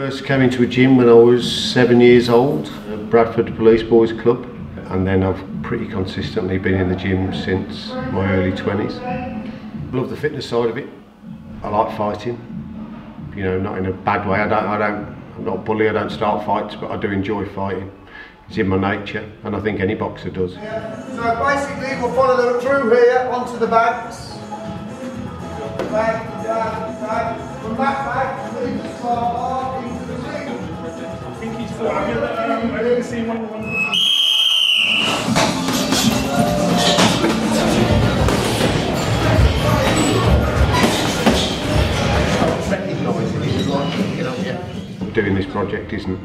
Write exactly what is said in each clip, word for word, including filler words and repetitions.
First came into a gym when I was seven years old, at Bradford Police Boys Club, and then I've pretty consistently been in the gym since my early twenties. I love the fitness side of it. I like fighting, you know, not in a bad way. I don't, I don't, I'm not a bully, I don't start fights, but I do enjoy fighting. It's in my nature, and I think any boxer does. Yeah. So basically we'll follow them through here onto the bags. Back, down, back, from that back, move the car. I didn't see one. Doing this project isn't,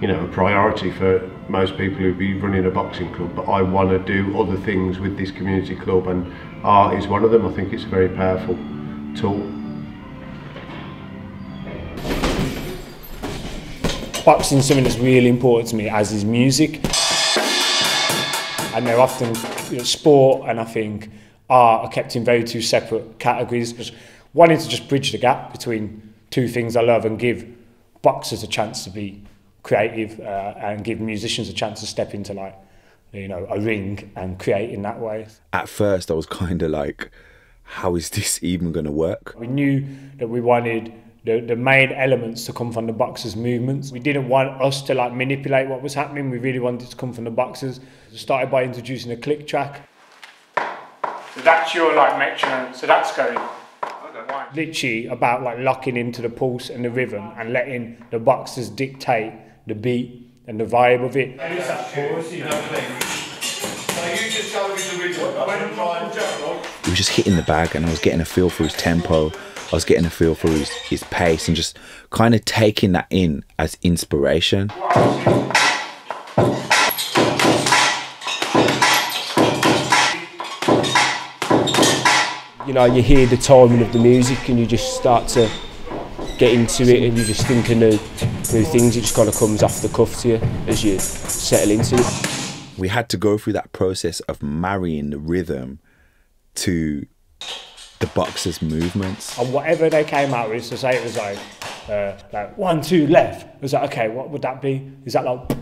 you know, a priority for most people who'd be running a boxing club, but I want to do other things with this community club, and art is one of them. I think it's a very powerful tool. Boxing is something that's really important to me, as is music. I know often, you know, sport and I think art are kept in very two separate categories. Just wanting to just bridge the gap between two things I love and give boxers a chance to be creative uh, and give musicians a chance to step into, like, you know, a ring and create in that way. At first I was kind of like, how is this even going to work? We knew that we wanted The, the main elements to come from the boxers' movements. We didn't want us to like manipulate what was happening, we really wanted it to come from the boxers. We started by introducing a click track. So that's your like metronome, so that's going. Okay. Literally about like locking into the pulse and the rhythm and letting the boxers dictate the beat and the vibe of it. Now you just go with the rhythm. He was just hitting the bag and I was getting a feel for his tempo. I was getting a feel for his, his pace and just kind of taking that in as inspiration. You know, you hear the timing of the music and you just start to get into it and you just think of new, new things. It just kind of comes off the cuff to you as you settle into it. We had to go through that process of marrying the rhythm to the boxers' movements. And whatever they came out with, so say it was like, uh, like one, two, left. It was like, okay, what would that be? Is that like,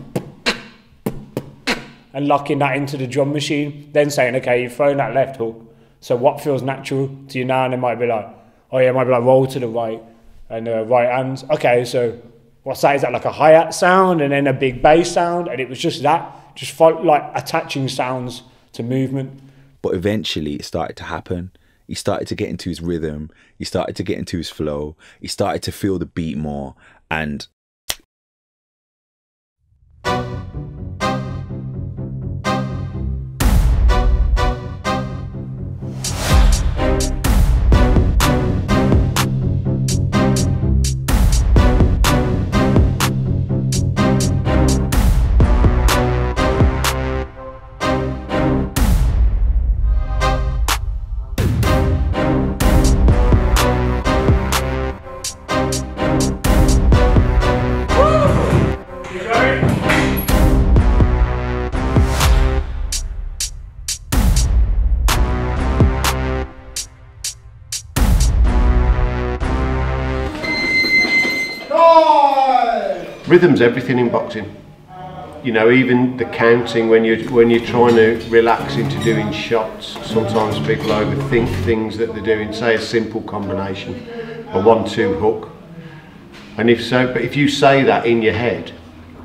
and locking that into the drum machine, then saying, okay, you've thrown that left hook, so what feels natural to you now? And it might be like, oh yeah, it might be like roll to the right, and uh, right hands. Okay, so what's that? Is that like a hi-hat sound, and then a big bass sound? And it was just that, just felt like attaching sounds to movement. But eventually it started to happen. He started to get into his rhythm, he started to get into his flow, he started to feel the beat more, and rhythm's everything in boxing. You know, even the counting, when you're, when you're trying to relax into doing shots, sometimes people overthink things that they're doing, say a simple combination, a one-two hook. And if so, but if you say that in your head,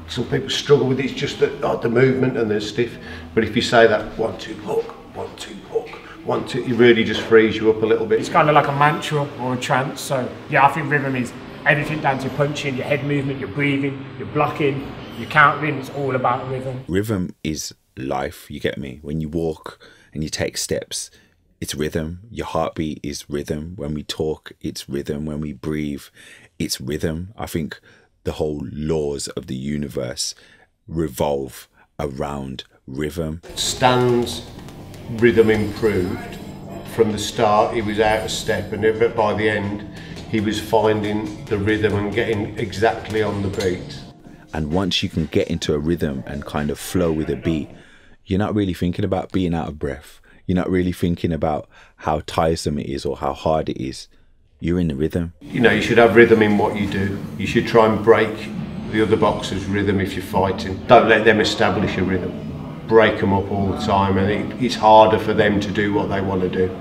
some people struggle with it, it's just that, oh, the movement and they're stiff. But if you say that one-two hook, one-two hook, one-two, it really just frees you up a little bit. It's kind of like a mantra or a trance, so yeah, I think rhythm is everything down to punching, your head movement, your breathing, your blocking, your counting, it's all about rhythm. Rhythm is life, you get me? When you walk and you take steps, it's rhythm. Your heartbeat is rhythm. When we talk, it's rhythm. When we breathe, it's rhythm. I think the whole laws of the universe revolve around rhythm. Stan's rhythm improved. From the start, he was out of step, and by the end, he was finding the rhythm and getting exactly on the beat. And once you can get into a rhythm and kind of flow with a beat, you're not really thinking about being out of breath. You're not really thinking about how tiresome it is or how hard it is. you're in the rhythm. You know, you should have rhythm in what you do. You should try and break the other boxer's rhythm if you're fighting. Don't let them establish a rhythm. Break them up all the time, and it, it's harder for them to do what they want to do.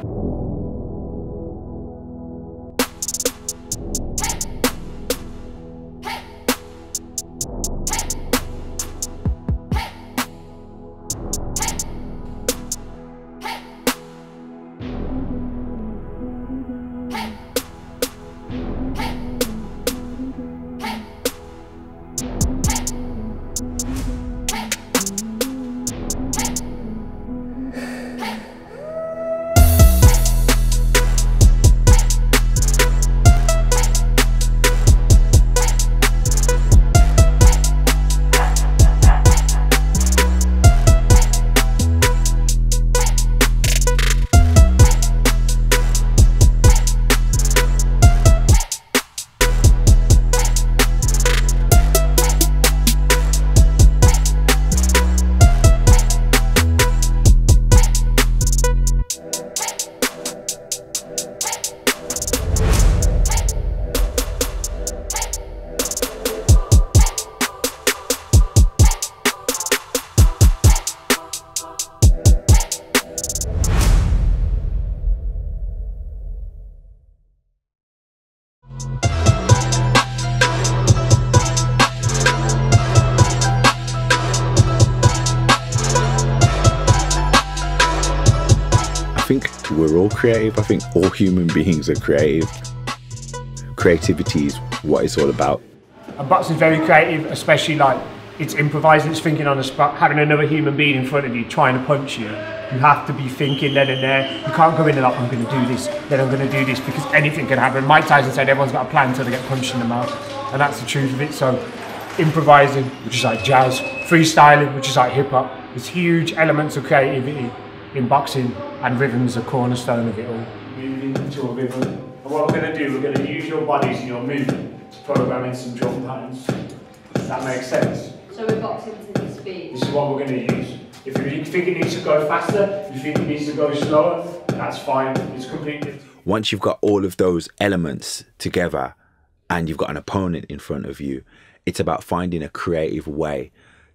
I think we're all creative. I think all human beings are creative. Creativity is what it's all about. And boxing's very creative, especially like it's improvising, it's thinking on the spot, having another human being in front of you trying to punch you. You have to be thinking then and there. You can't go in and like, I'm going to do this, then I'm going to do this, because anything can happen. Mike Tyson said everyone's got a plan until they get punched in the mouth, and that's the truth of it. So improvising, which is like jazz, freestyling, which is like hip hop, there's huge elements of creativity in boxing, and rhythm's a cornerstone of it all. Moving into a rhythm. And what we're going to do, we're going to use your bodies and your movement to program in some drum patterns. Does that make sense? So we're boxing to the speed. This is what we're going to use. If you think it needs to go faster, if you think it needs to go slower, that's fine. It's completely. Once you've got all of those elements together and you've got an opponent in front of you, it's about finding a creative way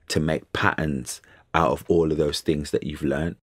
to make patterns out of all of those things that you've learned.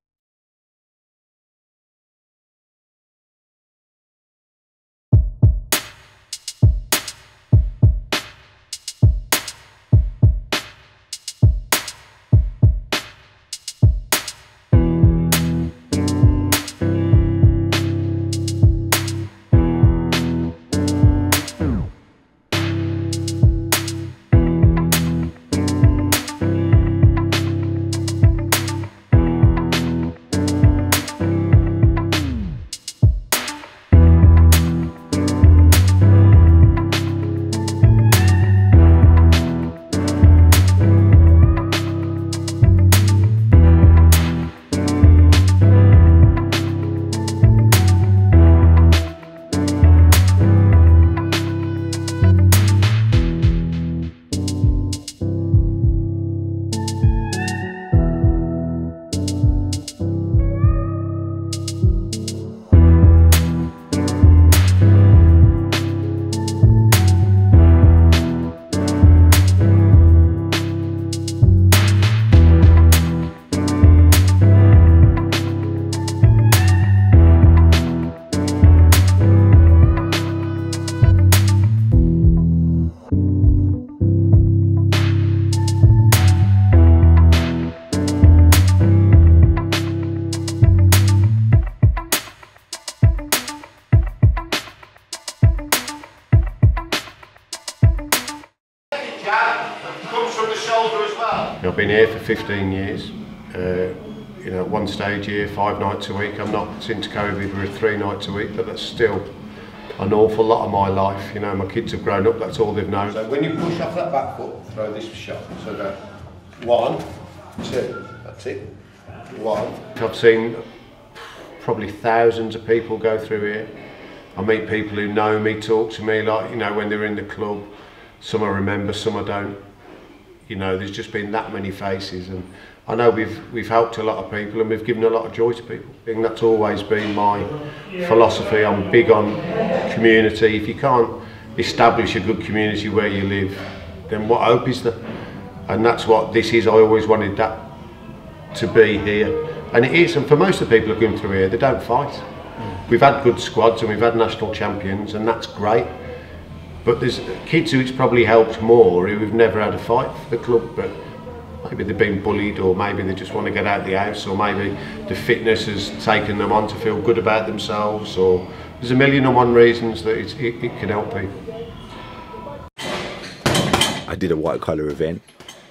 I've been here for fifteen years, uh, you know, one stage here, five nights a week. I'm not, since COVID, we're three nights a week, but that's still an awful lot of my life. You know, my kids have grown up, that's all they've known. So when you push off that back foot, throw this shot. So go one, two, that's it, one. I've seen probably thousands of people go through here. I meet people who know me, talk to me, like, you know, when they're in the club. Some I remember, some I don't. you know, there's just been that many faces, and I know we've we've helped a lot of people and we've given a lot of joy to people. I think that's always been my philosophy. I'm big on community. If you can't establish a good community where you live, then what hope is there? And that's what this is. I always wanted that to be here, and it is. And for most of the people who come through here, they don't fight. Mm. We've had good squads and we've had national champions, and that's great. But there's kids who it's probably helped more who have never had a fight for the club, but maybe they've been bullied, or maybe they just want to get out of the house, or maybe the fitness has taken them on to feel good about themselves, or there's a million and one reasons that it's, it, it can help people. I did a white collar event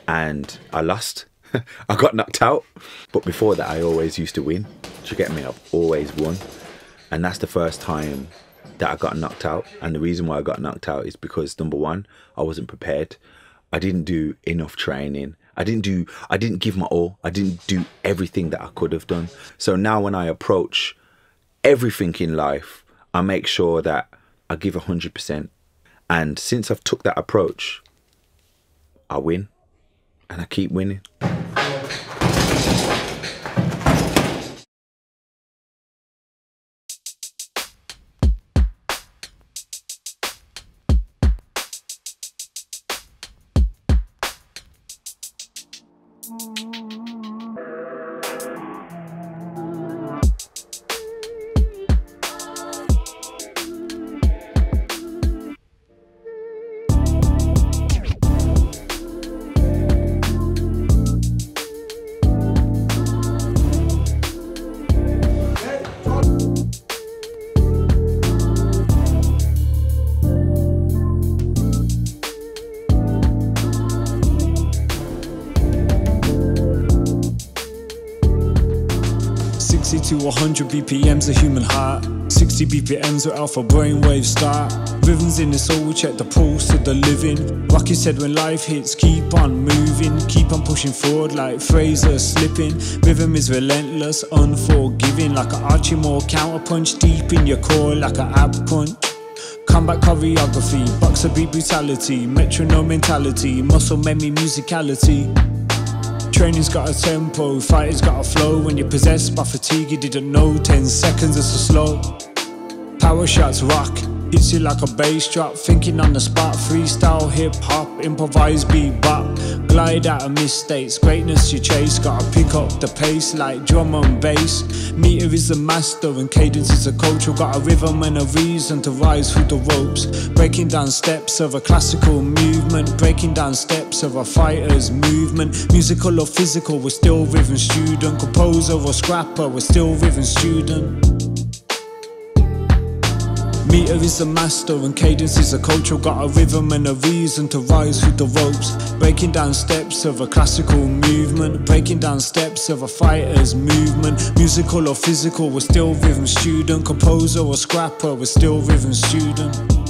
and I lost. I got knocked out, but before that I always used to win. Do you get me? I've always won, and that's the first time that I got knocked out. And the reason why I got knocked out is because, number one, I wasn't prepared. I didn't do enough training. I didn't do, I didn't give my all. I didn't do everything that I could have done. So now when I approach everything in life, I make sure that I give one hundred percent. And since I've took that approach, I win, and I keep winning. one hundred B P Ms a human heart, sixty B P Ms where alpha brainwaves start. Rhythms in the soul, we check the pulse of the living. Rocky said when life hits, keep on moving, keep on pushing forward like Fraser slipping. Rhythm is relentless, unforgiving, like an Archie Moore counterpunch deep in your core like an ab punch. Combat choreography, boxer beat brutality, metronome mentality, muscle memory musicality. Training's got a tempo, fighting's got a flow. When you're possessed by fatigue, you didn't know. Ten seconds is so slow. Power shots rock, hits you like a bass drop. Thinking on the spot, freestyle, hip hop, improvise, bebop. Glide out of mistakes, greatness you chase. Gotta pick up the pace like drum and bass. Meter is the master and cadence is a culture. Got a rhythm and a reason to rise through the ropes. Breaking down steps of a classical movement. Breaking down steps of a fighter's movement. Musical or physical, we're still rhythm student. Composer or scrapper, we're still rhythm student. Meter is the master and cadence is a culture. Got a rhythm and a reason to rise through the ropes. Breaking down steps of a classical movement. Breaking down steps of a fighter's movement. Musical or physical, we're still rhythm student. Composer or scrapper, we're still rhythm student.